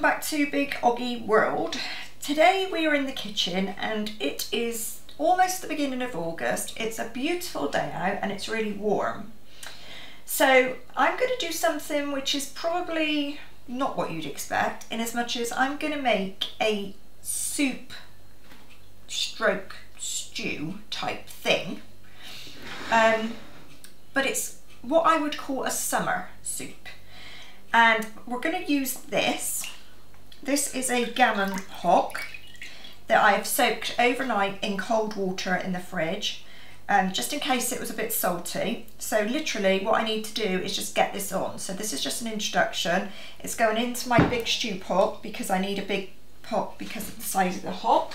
welcome back to Big Oggy World. Today we are in the kitchen and it is almost the beginning of August. It's a beautiful day out and it's really warm. So I'm going to do something which is probably not what you'd expect, in as much as I'm going to make a soup stroke stew type thing. But it's what I would call a summer soup. And we're going to use this is a gammon hock that I've soaked overnight in cold water in the fridge, just in case it was a bit salty. So literally what I need to do is just get this on. So this is just an introduction. It's going into my big stew pot because I need a big pot because of the size of the hock.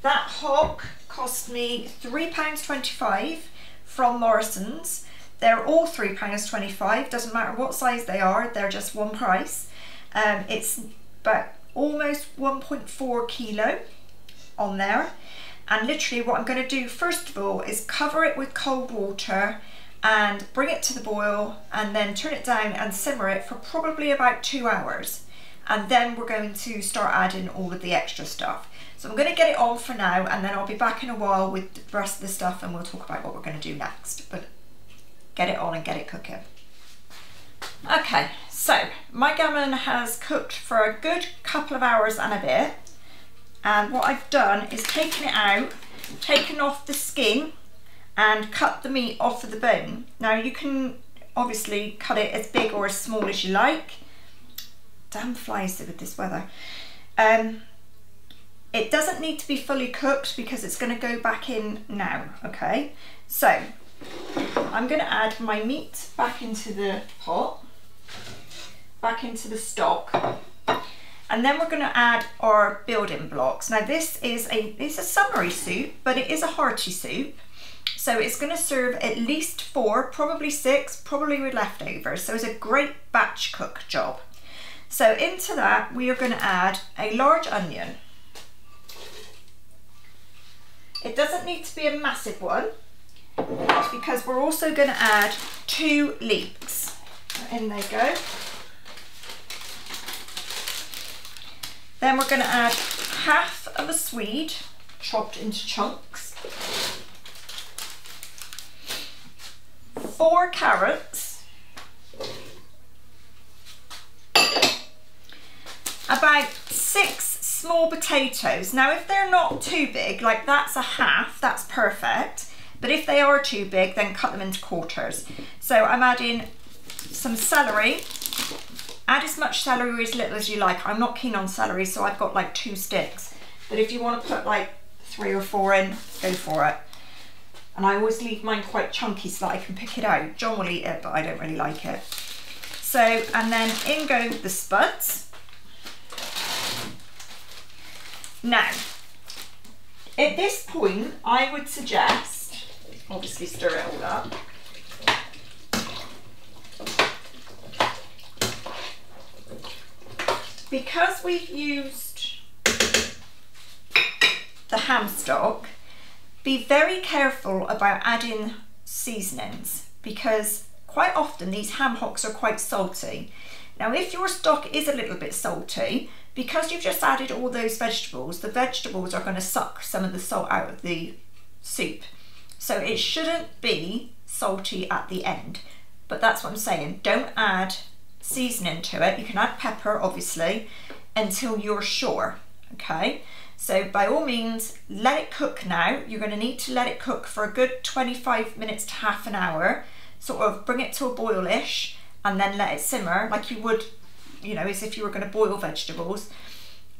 That hock cost me £3.25 from Morrison's. They're all £3.25, doesn't matter what size they are, they're just one price. It's about almost 1.4 kilo on there. And literally what I'm going to do first of all is cover it with cold water and bring it to the boil and then turn it down and simmer it for probably about 2 hours. And then we're going to start adding all of the extra stuff. So I'm going to get it on for now and then I'll be back in a while with the rest of the stuff and we'll talk about what we're going to do next. But get it on and get it cooking. Okay, so my gammon has cooked for a good couple of hours and a bit. And what I've done is taken it out, taken off the skin and cut the meat off of the bone. Now you can obviously cut it as big or as small as you like. Damn flies with this weather. It doesn't need to be fully cooked because it's going to go back in now, okay? So I'm going to add my meat back into the pot, back into the stock, and then we're going to add our building blocks. Now this is it's a summery soup, but it is a hearty soup. So it's going to serve at least 4, probably 6, probably with leftovers. So it's a great batch cook job. So into that we are going to add a large onion. It doesn't need to be a massive one, because we're also going to add 2 leeks. In they go. Then we're going to add half of a swede, chopped into chunks. 4 carrots. About 6 small potatoes. Now if they're not too big, like that's a half, that's perfect. But if they are too big, then cut them into quarters. So I'm adding some celery. Add as much celery or as little as you like. I'm not keen on celery, so I've got like 2 sticks. But if you want to put like 3 or 4 in, go for it. And I always leave mine quite chunky so that I can pick it out. John will eat it, but I don't really like it. So, and then in go the spuds. Now, at this point, I would suggest, obviously stir it all up. Because we've used the ham stock, be very careful about adding seasonings because quite often these ham hocks are quite salty. Now if your stock is a little bit salty, because you've just added all those vegetables, the vegetables are going to suck some of the salt out of the soup. So it shouldn't be salty at the end, but that's what I'm saying. Don't add seasoning to it. You can add pepper, obviously, until you're sure, okay? So by all means, let it cook now. You're gonna need to let it cook for a good 25 minutes to half an hour, sort of bring it to a boil-ish, and then let it simmer like you would, you know, as if you were gonna boil vegetables.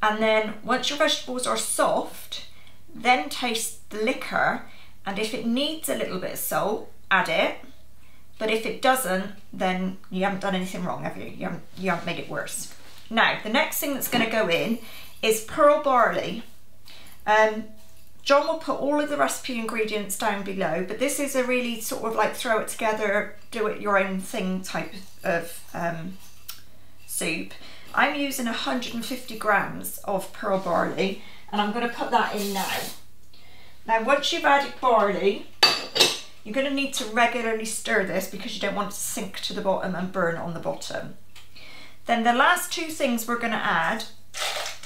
And then once your vegetables are soft, then taste the liquor. And if it needs a little bit of salt, add it. But if it doesn't, then you haven't done anything wrong, have you? You haven't made it worse. Now, the next thing that's going to go in is pearl barley. John will put all of the recipe ingredients down below, but this is a really sort of like throw it together, do it your own thing type of soup. I'm using 150 grams of pearl barley, and I'm going to put that in now. Now once you've added barley, you're going to need to regularly stir this because you don't want it to sink to the bottom and burn on the bottom. Then the last two things we're going to add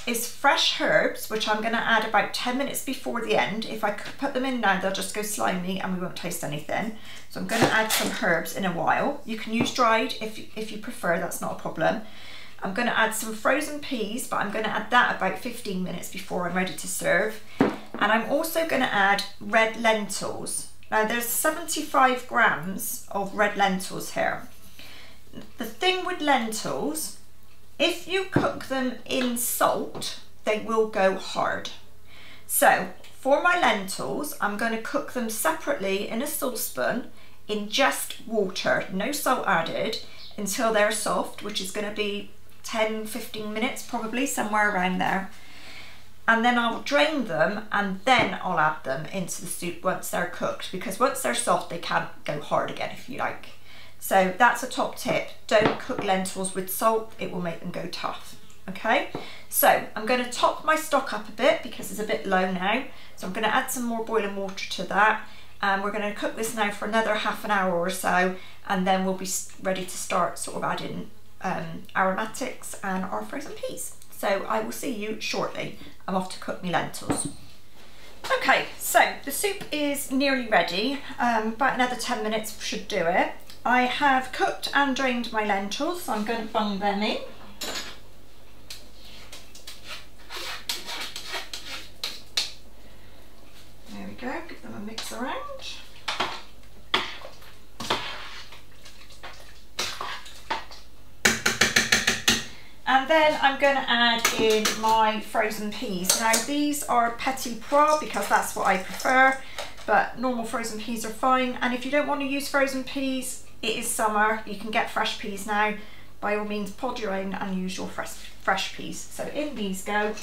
is fresh herbs, which I'm going to add about 10 minutes before the end. If I put them in now, they'll just go slimy and we won't taste anything. So I'm going to add some herbs in a while. You can use dried if you prefer, that's not a problem. I'm going to add some frozen peas, but I'm going to add that about 15 minutes before I'm ready to serve. And I'm also going to add red lentils. Now there's 75 grams of red lentils here. The thing with lentils, if you cook them in salt, they will go hard. So for my lentils, I'm going to cook them separately in a saucepan in just water, no salt added, until they're soft, which is going to be 10-15 minutes probably, somewhere around there. And then I'll drain them and then I'll add them into the soup once they're cooked, because once they're soft they can't go hard again, if you like. So that's a top tip. Don't cook lentils with salt, it will make them go tough. Okay, so I'm going to top my stock up a bit because it's a bit low now. So I'm going to add some more boiling water to that. And we're going to cook this now for another half an hour or so, and then we'll be ready to start sort of adding aromatics and our frozen peas. So I will see you shortly. I'm off to cook my lentils. Okay, so the soup is nearly ready. About another 10 minutes should do it. I have cooked and drained my lentils, so I'm going to bung them in. There we go, give them a mix around. And then I'm going to add in my frozen peas. Now these are petit pois because that's what I prefer, but normal frozen peas are fine. And if you don't want to use frozen peas, it is summer, you can get fresh peas now. By all means, pod your own and use your fresh peas. So in these go.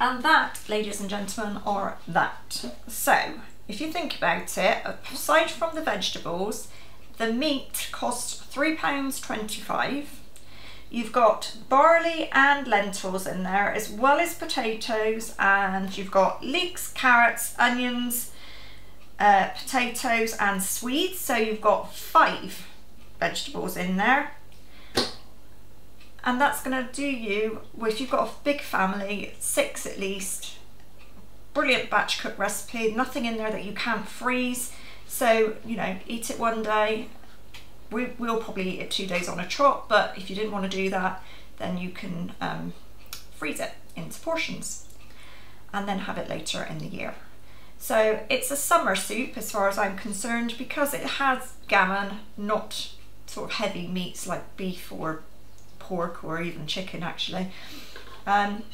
And that, ladies and gentlemen, are that. So, if you think about it, aside from the vegetables, the meat costs £3.25. You've got barley and lentils in there, as well as potatoes, and you've got leeks, carrots, onions, potatoes and swedes. So you've got 5 vegetables in there. And that's going to do you, if you've got a big family, 6 at least. Brilliant batch cook recipe, nothing in there that you can't freeze. So, you know, eat it one day. We'll probably eat it 2 days on a trot, but if you didn't want to do that, then you can freeze it into portions and then have it later in the year. So it's a summer soup as far as I'm concerned, because it has gammon, not sort of heavy meats like beef or pork or even chicken actually, and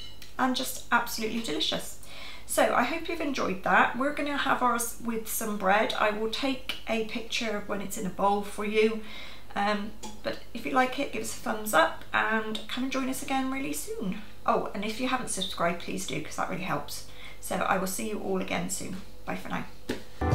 just absolutely delicious. So I hope you've enjoyed that. We're going to have ours with some bread. I will take a picture when it's in a bowl for you, but if you like it, give us a thumbs up and come and join us again really soon. Oh, and if you haven't subscribed, please do, because that really helps. So I will see you all again soon. Bye for now.